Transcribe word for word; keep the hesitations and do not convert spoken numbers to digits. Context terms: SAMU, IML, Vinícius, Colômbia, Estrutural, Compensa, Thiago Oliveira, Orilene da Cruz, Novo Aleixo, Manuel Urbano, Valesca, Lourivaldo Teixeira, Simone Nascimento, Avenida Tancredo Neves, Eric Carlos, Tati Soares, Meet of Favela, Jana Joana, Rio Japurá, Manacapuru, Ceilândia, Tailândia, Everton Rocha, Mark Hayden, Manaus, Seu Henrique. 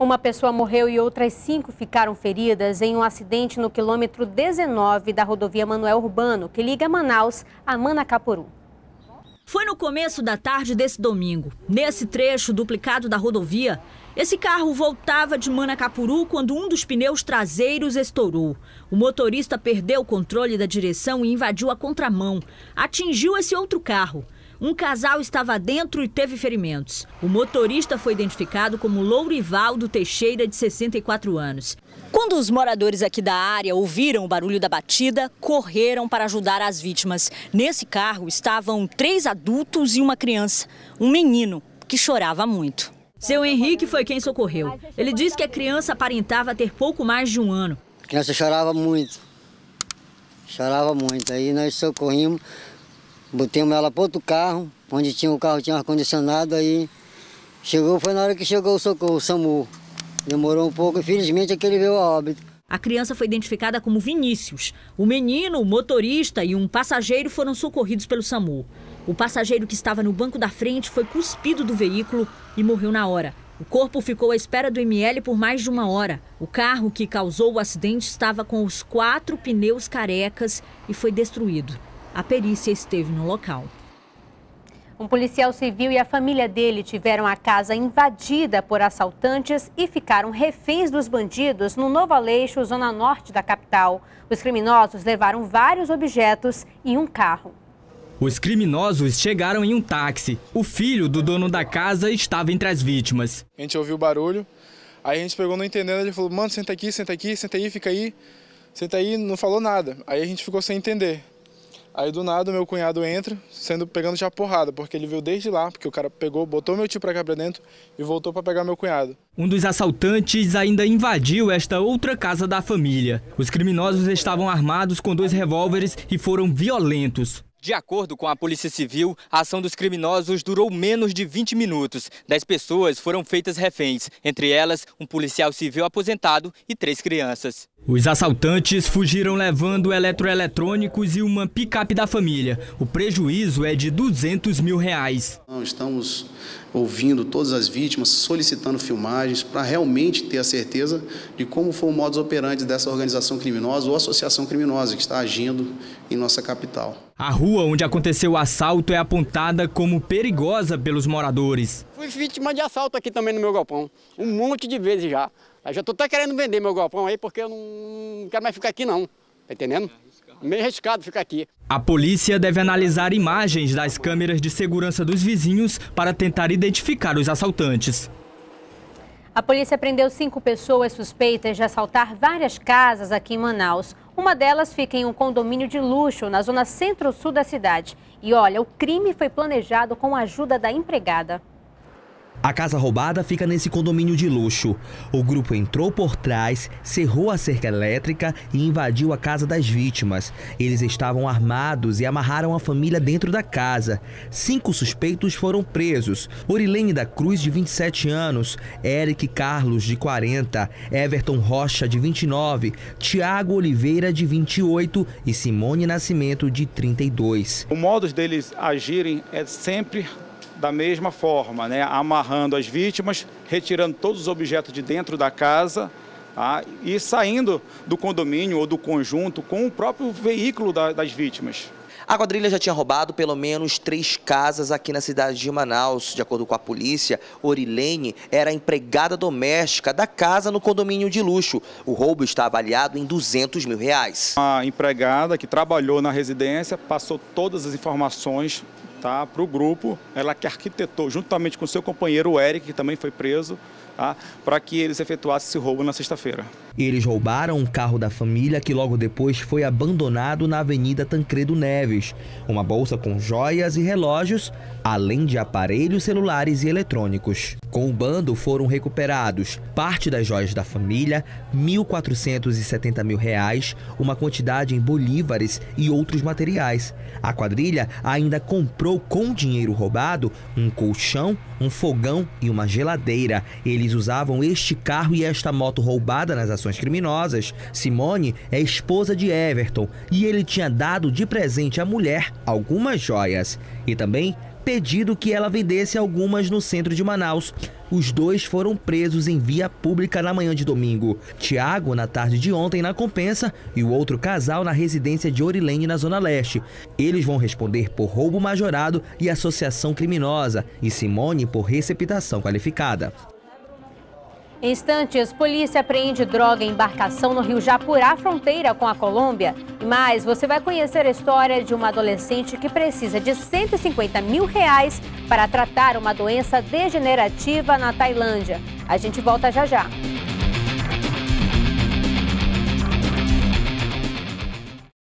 Uma pessoa morreu e outras cinco ficaram feridas em um acidente no quilômetro dezenove da rodovia Manuel Urbano, que liga Manaus a Manacapuru. Foi no começo da tarde desse domingo. Nesse trecho duplicado da rodovia, esse carro voltava de Manacapuru quando um dos pneus traseiros estourou. O motorista perdeu o controle da direção e invadiu a contramão. Atingiu esse outro carro. Um casal estava dentro e teve ferimentos. O motorista foi identificado como Lourivaldo Teixeira, de sessenta e quatro anos. Quando os moradores aqui da área ouviram o barulho da batida, correram para ajudar as vítimas. Nesse carro estavam três adultos e uma criança, um menino que chorava muito. Seu Henrique foi quem socorreu. Ele disse que a criança aparentava ter pouco mais de um ano. A criança chorava muito, chorava muito. Aí nós socorrimos, botamos ela para outro carro, onde tinha o carro tinha ar-condicionado. Aí chegou, foi na hora que chegou o socorro, o SAMU. Demorou um pouco, infelizmente, é que ele veio a óbito. A criança foi identificada como Vinícius. O menino, o motorista e um passageiro foram socorridos pelo SAMU. O passageiro que estava no banco da frente foi cuspido do veículo e morreu na hora. O corpo ficou à espera do I M L por mais de uma hora. O carro que causou o acidente estava com os quatro pneus carecas e foi destruído. A perícia esteve no local. Um policial civil e a família dele tiveram a casa invadida por assaltantes e ficaram reféns dos bandidos no Novo Aleixo, zona norte da capital. Os criminosos levaram vários objetos e um carro. Os criminosos chegaram em um táxi. O filho do dono da casa estava entre as vítimas. A gente ouviu o barulho, aí a gente pegou não entendendo, ele falou: mano, senta aqui, senta aqui, senta aí, fica aí, senta aí, não falou nada. Aí a gente ficou sem entender. Aí do nada meu cunhado entra, sendo, pegando já porrada, porque ele veio desde lá, porque o cara pegou, botou meu tio pra cá pra dentro e voltou pra pegar meu cunhado. Um dos assaltantes ainda invadiu esta outra casa da família. Os criminosos estavam armados com dois revólveres e foram violentos. De acordo com a Polícia Civil, a ação dos criminosos durou menos de vinte minutos. Dez pessoas foram feitas reféns, entre elas um policial civil aposentado e três crianças. Os assaltantes fugiram levando eletroeletrônicos e uma picape da família. O prejuízo é de duzentos mil reais. Estamos ouvindo todas as vítimas, solicitando filmagens para realmente ter a certeza de como foi o modus operandi dessa organização criminosa ou associação criminosa que está agindo em nossa capital. A rua onde aconteceu o assalto é apontada como perigosa pelos moradores. Fui vítima de assalto aqui também no meu galpão, um monte de vezes já. Eu já estou até querendo vender meu galpão aí porque eu não quero mais ficar aqui não, tá entendendo? Meio arriscado ficar aqui. A polícia deve analisar imagens das câmeras de segurança dos vizinhos para tentar identificar os assaltantes. A polícia prendeu cinco pessoas suspeitas de assaltar várias casas aqui em Manaus. Uma delas fica em um condomínio de luxo na zona centro-sul da cidade. E olha, o crime foi planejado com a ajuda da empregada. A casa roubada fica nesse condomínio de luxo. O grupo entrou por trás, cerrou a cerca elétrica e invadiu a casa das vítimas. Eles estavam armados e amarraram a família dentro da casa. Cinco suspeitos foram presos: Orilene da Cruz, de vinte e sete anos, Eric Carlos, de quarenta, Everton Rocha, de vinte e nove, Thiago Oliveira, de vinte e oito e Simone Nascimento, de trinta e dois. O modo deles agirem é sempre da mesma forma, né? Amarrando as vítimas, retirando todos os objetos de dentro da casa, tá? E saindo do condomínio ou do conjunto com o próprio veículo da, das vítimas. A quadrilha já tinha roubado pelo menos três casas aqui na cidade de Manaus. De acordo com a polícia, Orilene era empregada doméstica da casa no condomínio de luxo. O roubo está avaliado em duzentos mil reais. A empregada que trabalhou na residência passou todas as informações, tá, para o grupo, ela que arquitetou, juntamente com seu companheiro, o Eric, que também foi preso, tá, para que eles efetuassem esse roubo na sexta-feira. Eles roubaram um carro da família que logo depois foi abandonado na Avenida Tancredo Neves. Uma bolsa com joias e relógios, além de aparelhos celulares e eletrônicos. Com o bando foram recuperados parte das joias da família, mil quatrocentos e setenta mil reais, uma quantidade em bolívares e outros materiais. A quadrilha ainda comprou com dinheiro roubado um colchão, um fogão e uma geladeira. Eles usavam este carro e esta moto roubada nas ações criminosas. Simone é esposa de Everton e ele tinha dado de presente à mulher algumas joias e também pedido que ela vendesse algumas no centro de Manaus. Os dois foram presos em via pública na manhã de domingo. Thiago, na tarde de ontem, na Compensa, e o outro casal na residência de Orilene, na Zona Leste. Eles vão responder por roubo majorado e associação criminosa, e Simone por receptação qualificada. Em instantes, polícia apreende droga em embarcação no Rio Japurá, fronteira com a Colômbia. E mais, você vai conhecer a história de uma adolescente que precisa de cento e cinquenta mil reais para tratar uma doença degenerativa na Tailândia. A gente volta já já.